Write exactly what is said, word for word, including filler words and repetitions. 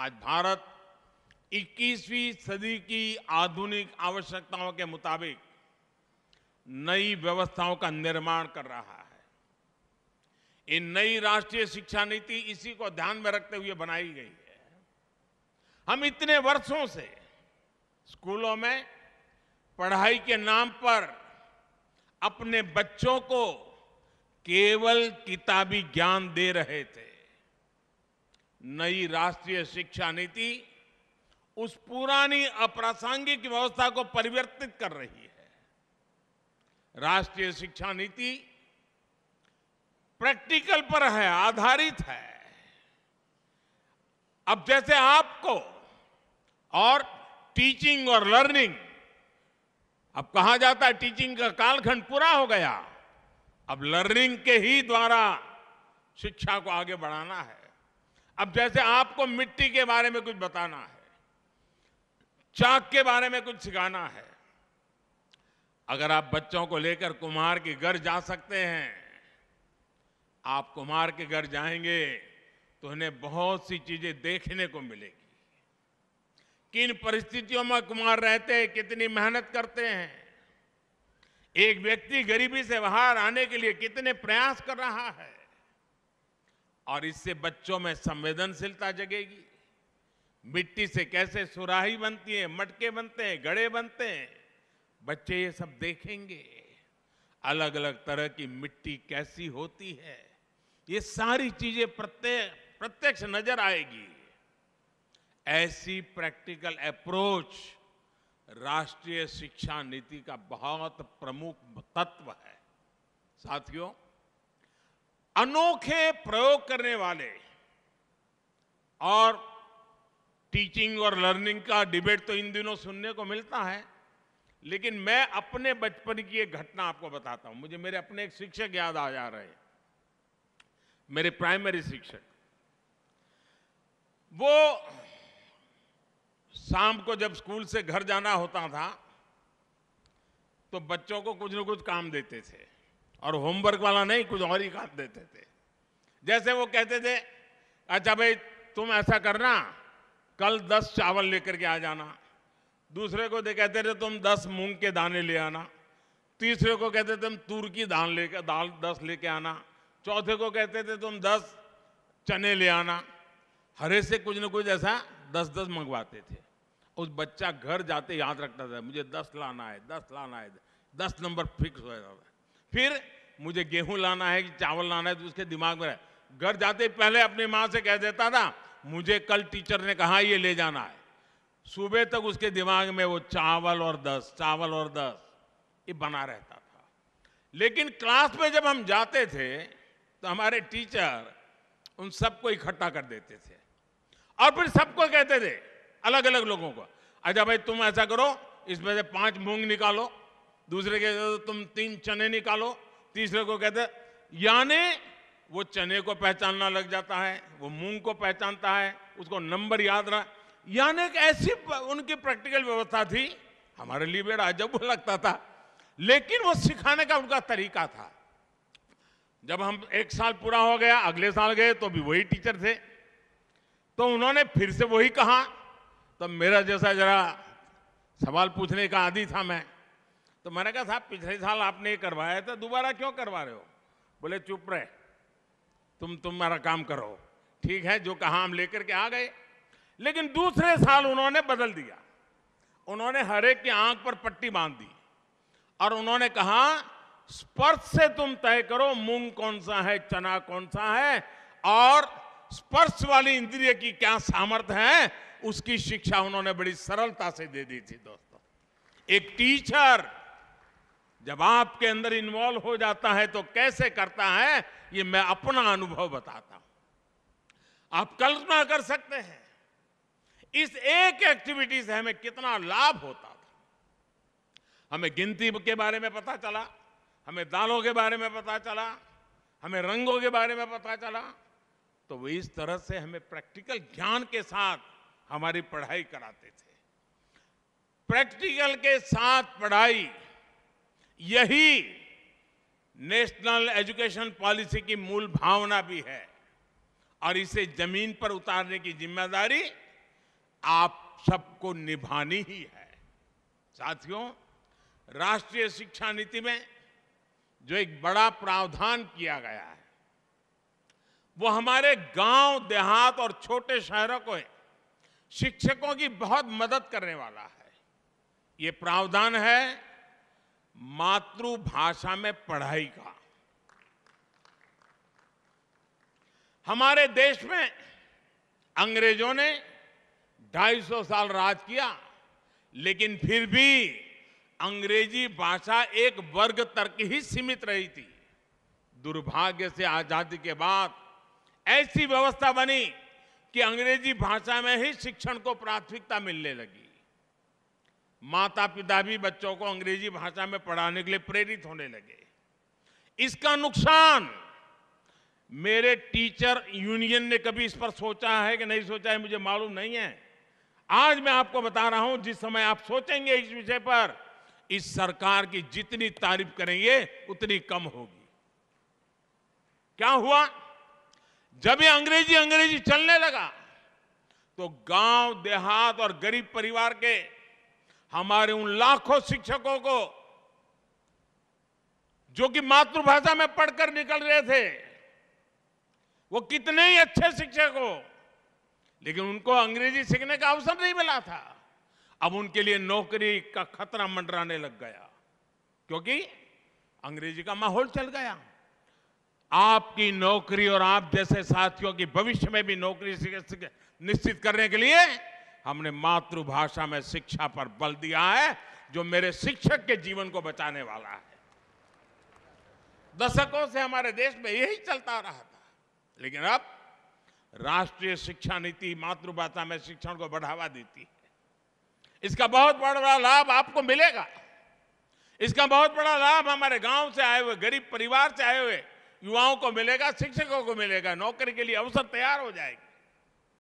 आज भारत इक्कीसवीं सदी की आधुनिक आवश्यकताओं के मुताबिक नई व्यवस्थाओं का निर्माण कर रहा है। ये नई राष्ट्रीय शिक्षा नीति इसी को ध्यान में रखते हुए बनाई गई है। हम इतने वर्षों से स्कूलों में पढ़ाई के नाम पर अपने बच्चों को केवल किताबी ज्ञान दे रहे थे। नई राष्ट्रीय शिक्षा नीति उस पुरानी अप्रासंगिक व्यवस्था को परिवर्तित कर रही है। राष्ट्रीय शिक्षा नीति प्रैक्टिकल पर है, आधारित है। अब जैसे आपको और टीचिंग और लर्निंग, अब कहा जाता है टीचिंग का कालखंड पूरा हो गया, अब लर्निंग के ही द्वारा शिक्षा को आगे बढ़ाना है। अब जैसे आपको मिट्टी के बारे में कुछ बताना है, चाक के बारे में कुछ सिखाना है, अगर आप बच्चों को लेकर कुम्हार के घर जा सकते हैं, आप कुम्हार के घर जाएंगे तो उन्हें बहुत सी चीजें देखने को मिलेगी। किन परिस्थितियों में कुम्हार रहते हैं, कितनी मेहनत करते हैं, एक व्यक्ति गरीबी से बाहर आने के लिए कितने प्रयास कर रहा है, और इससे बच्चों में संवेदनशीलता जगेगी। मिट्टी से कैसे सुराही बनती है, मटके बनते हैं, घड़े बनते हैं, बच्चे ये सब देखेंगे। अलग अलग तरह की मिट्टी कैसी होती है, ये सारी चीजें प्रत्येक प्रत्यक्ष नजर आएगी। ऐसी प्रैक्टिकल अप्रोच राष्ट्रीय शिक्षा नीति का बहुत प्रमुख तत्व है। साथियों, अनोखे प्रयोग करने वाले, और टीचिंग और लर्निंग का डिबेट तो इन दिनों सुनने को मिलता है, लेकिन मैं अपने बचपन की एक घटना आपको बताता हूं। मुझे मेरे अपने एक शिक्षक याद आ जा रहे हैं, मेरे प्राइमरी शिक्षक। वो शाम को जब स्कूल से घर जाना होता था तो बच्चों को कुछ न कुछ काम देते थे, और होमवर्क वाला नहीं, कुछ और ही काम देते थे। जैसे वो कहते थे, अच्छा भाई तुम ऐसा करना, कल दस चावल लेकर के आ जाना। दूसरे को दे कहते थे तुम दस मूंग के दाने ले आना। तीसरे को कहते थे तुम तूर की दाल लेकर दाल दस लेके आना। चौथे को कहते थे तुम दस चने ले आना। हरे से कुछ न कुछ ऐसा दस दस मंगवाते थे। उस बच्चा घर जाते याद रखता था, मुझे दस लाना है, दस लाना है, दस नंबर फिक्स हो जाता था। फिर मुझे गेहूं लाना है कि चावल लाना है, तो उसके दिमाग में रहा। घर जाते पहले अपनी माँ से कह देता था, मुझे कल टीचर ने कहा ये ले जाना है। सुबह तक उसके दिमाग में वो चावल और दस, चावल और दस ये बना रहता था। लेकिन क्लास में जब हम जाते थे तो हमारे टीचर उन सबको इकट्ठा कर देते थे, और फिर सबको कहते थे, अलग अलग लोगों को, अच्छा भाई तुम ऐसा करो, इसमें से पांच मूंग निकालो। दूसरे कहते थे तुम तीन चने निकालो। तीसरे को कहते, यानी वो चने को पहचानना लग जाता है, वो मूंग को पहचानता है, उसको नंबर याद रहा। यानी एक ऐसी उनकी प्रैक्टिकल व्यवस्था थी, हमारे लिए बड़ा अजब लगता था, लेकिन वो सिखाने का उनका तरीका था। जब हम एक साल पूरा हो गया, अगले साल गए तो भी वही टीचर थे, तो उन्होंने फिर से वही कहा। तो मेरा जैसा जरा सवाल पूछने का आदी था मैं, तो मैंने कहा साहब पिछले साल आपने ये करवाया था, दोबारा क्यों करवा रहे हो? बोले चुप रहे, तुम तुम्हारा काम करो। ठीक है, जो कहा हम लेकर के आ गए। लेकिन दूसरे साल उन्होंने बदल दिया, उन्होंने हर एक की आंख पर पट्टी बांध दी, और उन्होंने कहा स्पर्श से तुम तय करो मूंग कौन सा है, चना कौन सा है, और स्पर्श वाली इंद्रिय की क्या सामर्थ्य है, उसकी शिक्षा उन्होंने बड़ी सरलता से दे दी थी। दोस्तों, एक टीचर जब आपके अंदर इन्वॉल्व हो जाता है तो कैसे करता है, ये मैं अपना अनुभव बताता हूं। आप कल्पना कर सकते हैं इस एक एक्टिविटी से हमें कितना लाभ होता था। हमें गिनती के बारे में पता चला, हमें दालों के बारे में पता चला, हमें रंगों के बारे में पता चला। तो वो इस तरह से हमें प्रैक्टिकल ज्ञान के साथ हमारी पढ़ाई कराते थे। प्रैक्टिकल के साथ पढ़ाई, यही नेशनल एजुकेशन पॉलिसी की मूल भावना भी है, और इसे जमीन पर उतारने की जिम्मेदारी आप सबको निभानी ही है। साथियों, राष्ट्रीय शिक्षा नीति में जो एक बड़ा प्रावधान किया गया है वो हमारे गांव देहात और छोटे शहरों को शिक्षकों की बहुत मदद करने वाला है। ये प्रावधान है मातृभाषा में पढ़ाई का। हमारे देश में अंग्रेजों ने ढाई सौ साल राज किया, लेकिन फिर भी अंग्रेजी भाषा एक वर्ग तक ही सीमित रही थी। दुर्भाग्य से आजादी के बाद ऐसी व्यवस्था बनी कि अंग्रेजी भाषा में ही शिक्षण को प्राथमिकता मिलने लगी। माता पिता भी बच्चों को अंग्रेजी भाषा में पढ़ाने के लिए प्रेरित होने लगे। इसका नुकसान मेरे टीचर यूनियन ने कभी इस पर सोचा है कि नहीं सोचा है मुझे मालूम नहीं है। आज मैं आपको बता रहा हूं, जिस समय आप सोचेंगे इस विषय पर, इस सरकार की जितनी तारीफ करेंगे उतनी कम होगी। क्या हुआ? जब ये अंग्रेजी अंग्रेजी चलने लगा तो गांव देहात और गरीब परिवार के हमारे उन लाखों शिक्षकों को जो कि मातृभाषा में पढ़कर निकल रहे थे, वो कितने ही अच्छे शिक्षक हो, लेकिन उनको अंग्रेजी सीखने का अवसर नहीं मिला था। अब उनके लिए नौकरी का खतरा मंडराने लग गया, क्योंकि अंग्रेजी का माहौल चल गया। आपकी नौकरी और आप जैसे साथियों की भविष्य में भी नौकरी निश्चित करने के लिए हमने मातृभाषा में शिक्षा पर बल दिया है, जो मेरे शिक्षक के जीवन को बचाने वाला है। दशकों से हमारे देश में यही चलता रहा था, लेकिन अब राष्ट्रीय शिक्षा नीति मातृभाषा में शिक्षण को बढ़ावा देती है। इसका बहुत बड़ा लाभ आपको मिलेगा। इसका बहुत बड़ा लाभ हमारे गांव से आए हुए, गरीब परिवार से आए हुए युवाओं को मिलेगा, शिक्षकों को मिलेगा। नौकरी के लिए अवसर तैयार हो जाएगी।